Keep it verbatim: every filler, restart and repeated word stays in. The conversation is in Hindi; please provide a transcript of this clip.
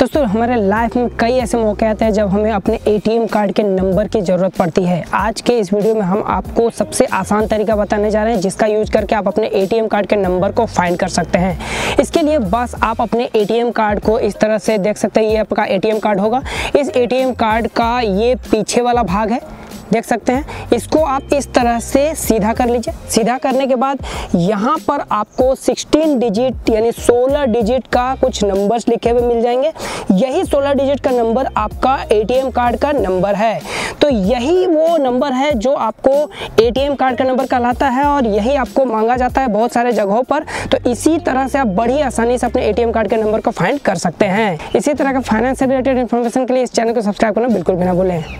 दोस्तों हमारे लाइफ में कई ऐसे मौके आते हैं जब हमें अपने एटीएम कार्ड के नंबर की ज़रूरत पड़ती है। आज के इस वीडियो में हम आपको सबसे आसान तरीका बताने जा रहे हैं जिसका यूज करके आप अपने एटीएम कार्ड के नंबर को फाइंड कर सकते हैं। इसके लिए बस आप अपने एटीएम कार्ड को इस तरह से देख सकते हैं, ये आपका एटीएम कार्ड होगा। इस एटीएम कार्ड का ये पीछे वाला भाग है, देख सकते हैं। इसको आप इस तरह से सीधा कर लीजिए। सीधा करने के बाद यहाँ पर आपको सोलह डिजिट यानी सोलह डिजिट का कुछ नंबर्स लिखे हुए मिल जाएंगे। यही सोलह डिजिट का नंबर आपका एटीएम कार्ड का नंबर है। तो यही वो नंबर है जो आपको एटीएम कार्ड का नंबर कहलाता है और यही आपको मांगा जाता है बहुत सारे जगहों पर। तो इसी तरह से आप बड़ी आसानी से अपने एटीएम कार्ड के नंबर को फाइंड कर सकते हैं। इसी तरह का फाइनेंस से रिलेटेड इन्फॉर्मेशन के लिए इस चैनल को सब्सक्राइब करना बिल्कुल भी ना भूलें।